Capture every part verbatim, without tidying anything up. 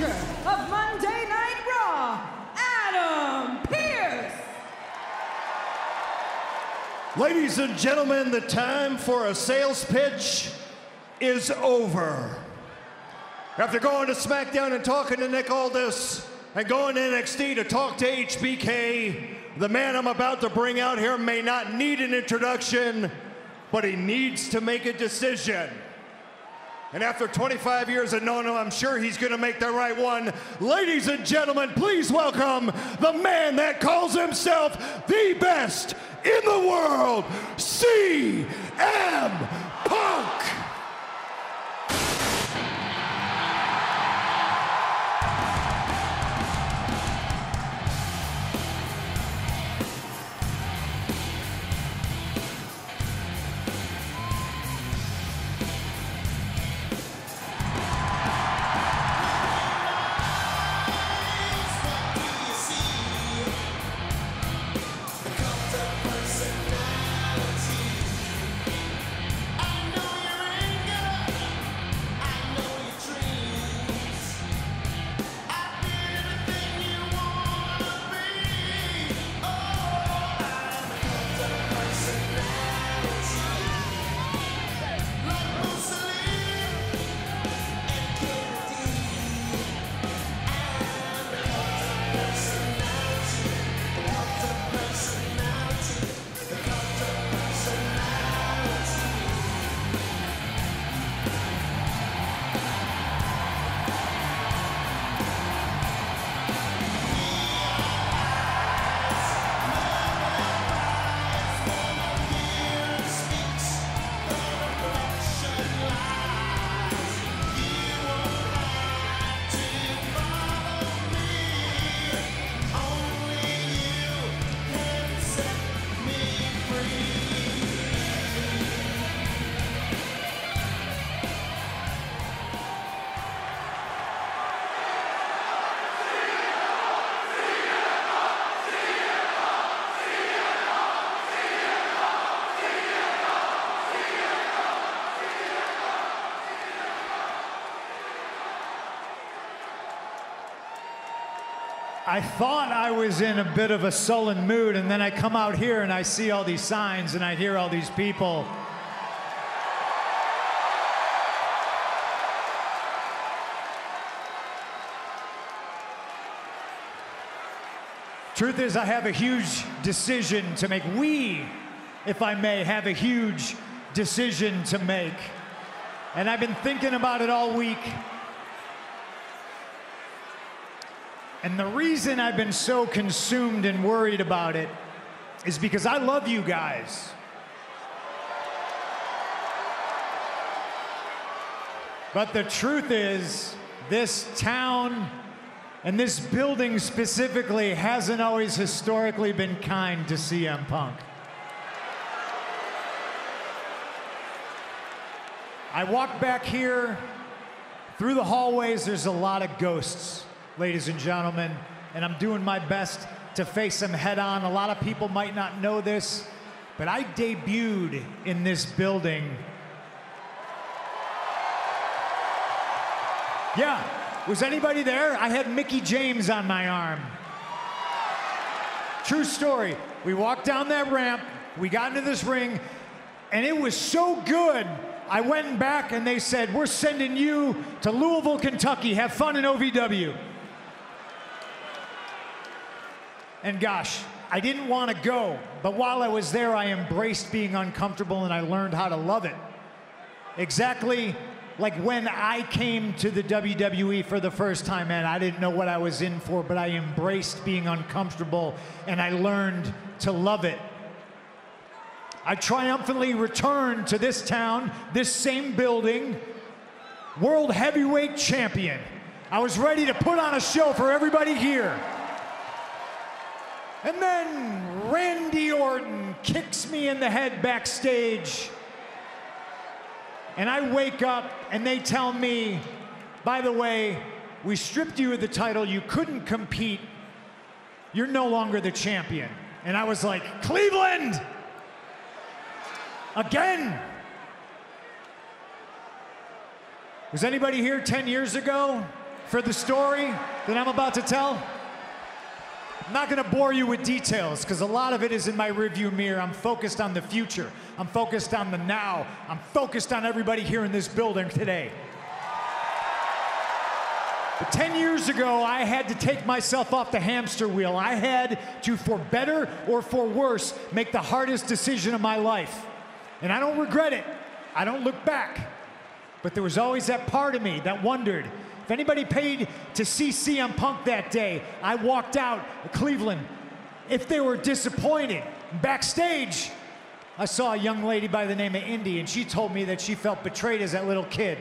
manager of Monday Night Raw, Adam Pearce. Ladies and gentlemen, the time for a sales pitch is over. After going to SmackDown and talking to Nick Aldis and going to N X T to talk to H B K, the man I'm about to bring out here may not need an introduction, but he needs to make a decision. And after twenty-five years of knowing him, I'm sure he's gonna make the right one. Ladies and gentlemen, please welcome the man that calls himself the best in the world, C M Punk. I thought I was in a bit of a sullen mood, and then I come out here and I see all these signs and I hear all these people. Truth is, I have a huge decision to make. We, if I may, have a huge decision to make. And I've been thinking about it all week. And the reason I've been so consumed and worried about it is because I love you guys. But the truth is, this town and this building specifically hasn't always historically been kind to C M Punk. I walk back here, through the hallways, there's a lot of ghosts, ladies and gentlemen, and I'm doing my best to face them head on. A lot of people might not know this, but I debuted in this building. Yeah, was anybody there? I had Mickey James on my arm. True story. We walked down that ramp, we got into this ring, and it was so good, I went back and they said, "We're sending you to Louisville, Kentucky. Have fun in O V W." And gosh, I didn't want to go, but while I was there, I embraced being uncomfortable and I learned how to love it. Exactly like when I came to the W W E for the first time, man, I didn't know what I was in for, but I embraced being uncomfortable and I learned to love it. I triumphantly returned to this town, this same building, World Heavyweight Champion. I was ready to put on a show for everybody here. And then Randy Orton kicks me in the head backstage. And I wake up and they tell me, "By the way, we stripped you of the title, you couldn't compete, you're no longer the champion." And I was like, Cleveland! Again! Was anybody here ten years ago? for the story that I'm about to tell. I'm not gonna bore you with details because a lot of it is in my rearview mirror. I'm focused on the future. I'm focused on the now. I'm focused on everybody here in this building today. But ten years ago, I had to take myself off the hamster wheel. I had to, for better or for worse, make the hardest decision of my life. And I don't regret it. I don't look back. But there was always that part of me that wondered, if anybody paid to see C M Punk that day, I walked out of Cleveland, if they were disappointed. Backstage, I saw a young lady by the name of Indy, and she told me that she felt betrayed as that little kid.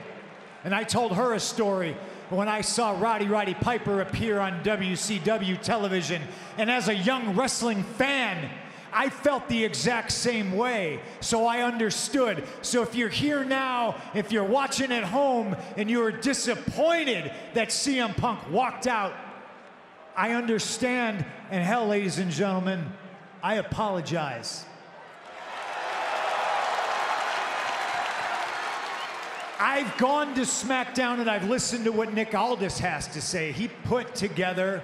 And I told her a story. When I saw Roddy Roddy Piper appear on W C W television, and as a young wrestling fan, I felt the exact same way, so I understood. So if you're here now, if you're watching at home, and you're disappointed that C M Punk walked out, I understand, and hell, ladies and gentlemen, I apologize. I've gone to SmackDown and I've listened to what Nick Aldis has to say. He put together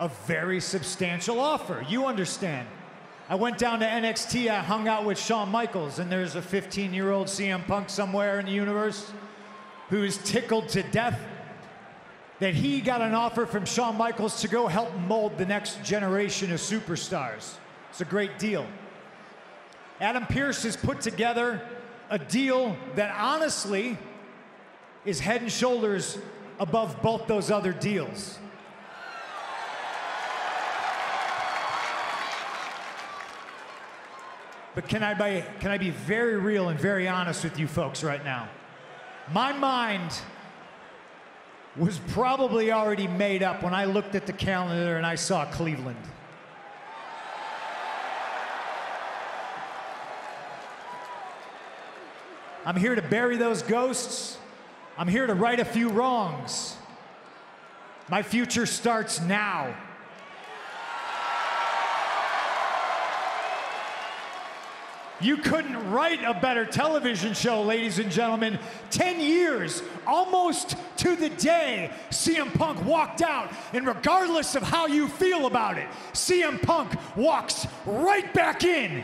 a very substantial offer. You understand. I went down to N X T, I hung out with Shawn Michaels, and there's a fifteen-year-old C M Punk somewhere in the universe who is tickled to death that he got an offer from Shawn Michaels to go help mold the next generation of superstars. It's a great deal. Adam Pearce has put together a deal that honestly is head and shoulders above both those other deals. But can I, be, can I be very real and very honest with you folks right now? My mind was probably already made up when I looked at the calendar and I saw Cleveland. I'm here to bury those ghosts. I'm here to right a few wrongs. My future starts now. You couldn't write a better television show, ladies and gentlemen. ten years, almost to the day, C M Punk walked out, and regardless of how you feel about it, C M Punk walks right back in.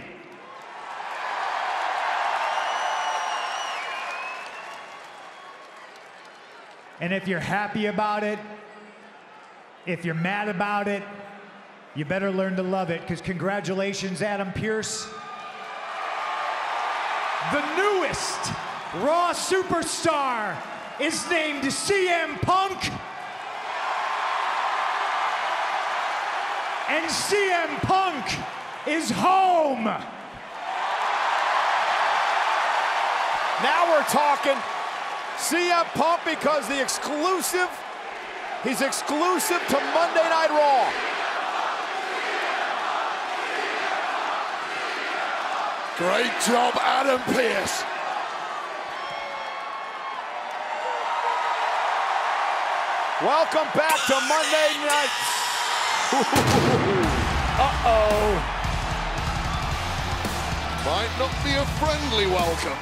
And if you're happy about it, if you're mad about it, you better learn to love it, because congratulations, Adam Pearce. The newest Raw superstar is named C M Punk. And C M Punk is home. Now we're talking. C M Punk, because the exclusive, he's exclusive to Monday Night Raw. Great job, Adam Pearce. Welcome back to Monday Night. Uh-oh. Might not be a friendly welcome.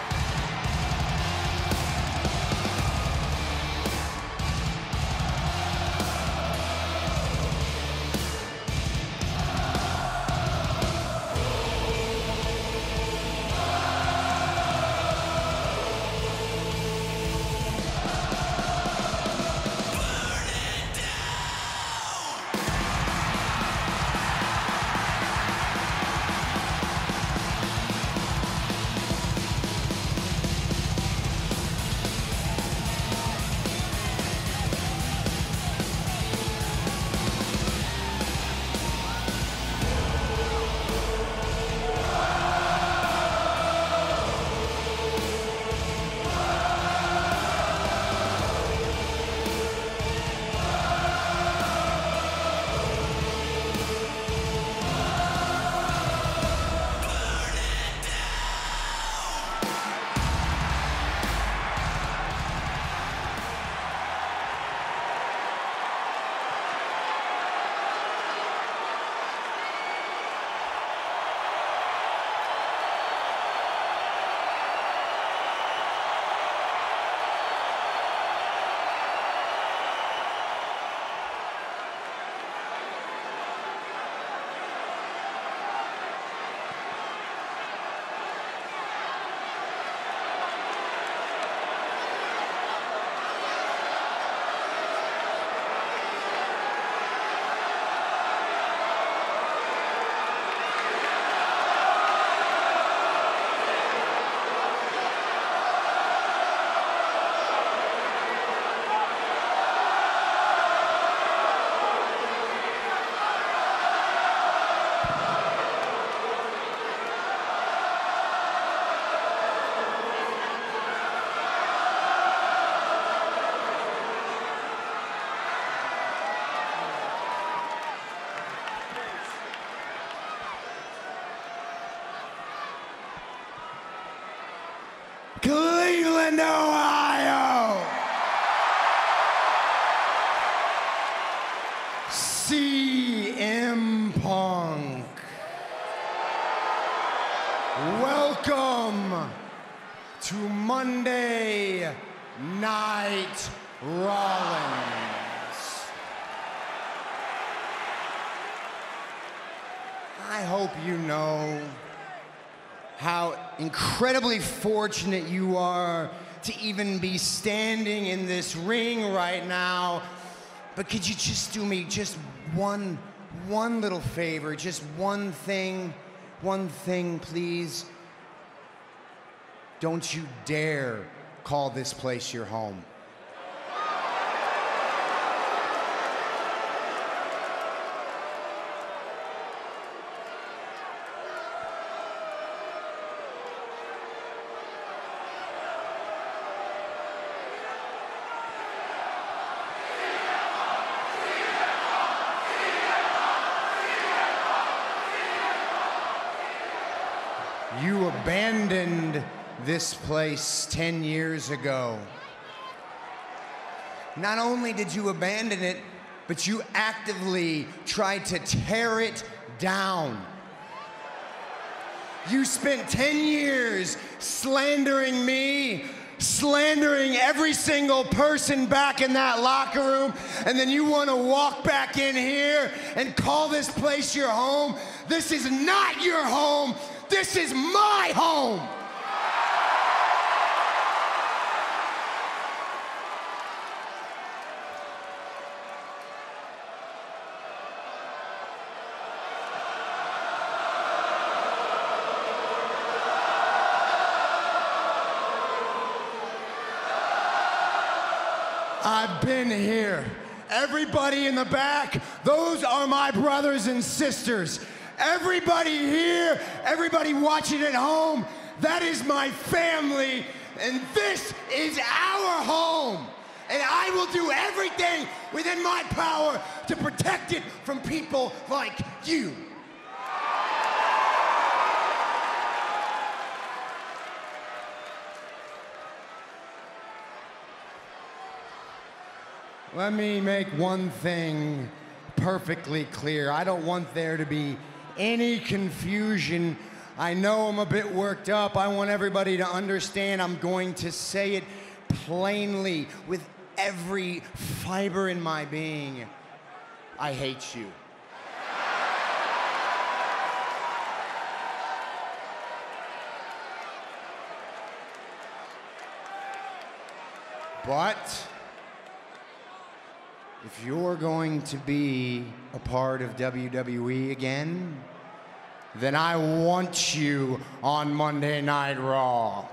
C M Punk. Welcome to Monday Night Rollins. I hope you know how incredibly fortunate you are to even be standing in this ring right now. But could you just do me just one, one little favor, just one thing, one thing, please? Don't you dare call this place your home. You abandoned this place ten years ago. Not only did you abandon it, but you actively tried to tear it down. You spent ten years slandering me, slandering every single person back in that locker room, and then you want to walk back in here and call this place your home. This is not your home. This is my home. I've been here. Everybody in the back, those are my brothers and sisters. Everybody here, everybody watching at home, that is my family, and this is our home. And I will do everything within my power to protect it from people like you. Let me make one thing perfectly clear. I don't want there to be any confusion. I know I'm a bit worked up. I want everybody to understand. I'm going to say it plainly with every fiber in my being. I hate you. But if you're going to be a part of W W E again, then I want you on Monday Night Raw.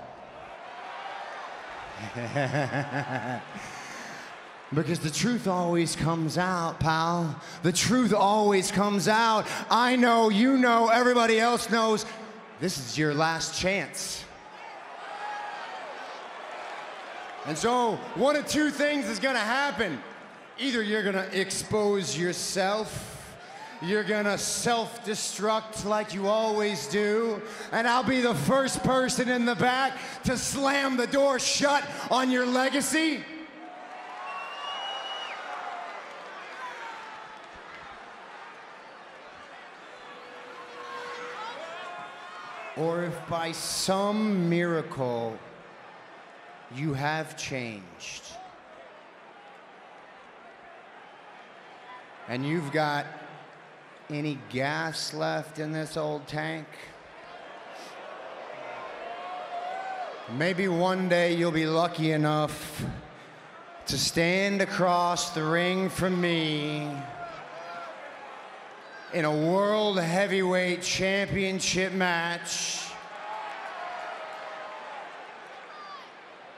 Because the truth always comes out, pal. The truth always comes out. I know, you know, everybody else knows. This is your last chance. And so, one of two things is gonna happen. Either you're gonna expose yourself, you're gonna self-destruct like you always do, and I'll be the first person in the back to slam the door shut on your legacy. Or if by some miracle you have changed, and you've got any gas left in this old tank? Maybe one day you'll be lucky enough to stand across the ring from me in a World Heavyweight Championship match,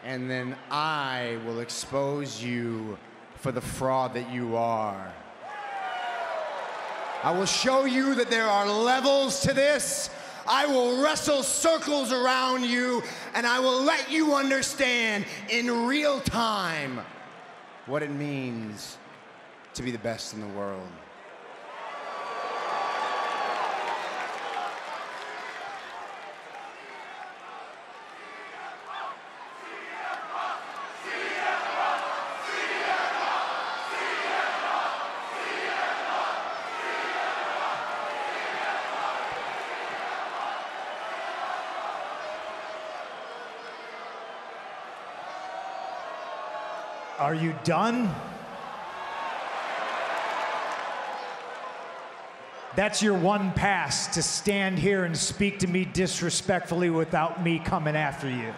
and then I will expose you for the fraud that you are. I will show you that there are levels to this. I will wrestle circles around you, and I will let you understand in real time what it means to be the best in the world. Are you done? That's your one pass to stand here and speak to me disrespectfully without me coming after you.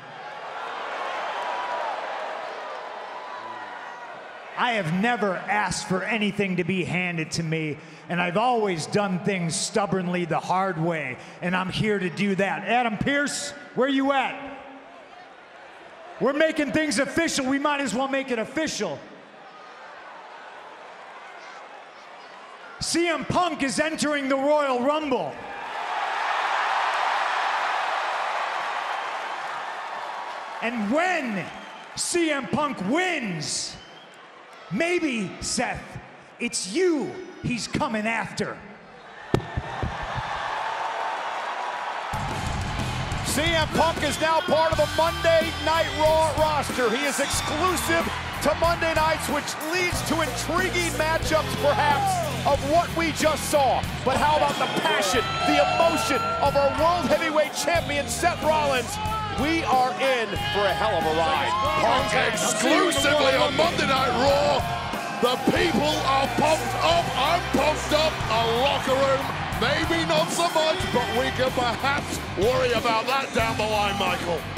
I have never asked for anything to be handed to me, and I've always done things stubbornly the hard way, and I'm here to do that. Adam Pearce, where you at? We're making things official. We might as well make it official. C M Punk is entering the Royal Rumble. And when C M Punk wins, maybe, Seth, it's you he's coming after. C M Punk is now part of the Monday Night Raw roster. He is exclusive to Monday nights, which leads to intriguing matchups, perhaps, of what we just saw. But how about the passion, the emotion of our World Heavyweight Champion, Seth Rollins? We are in for a hell of a ride. Punk exclusively on Monday Night Raw. The people are pumped up. I'm pumped up. A locker room, maybe not so much, but we can perhaps worry about that down the line, Michael.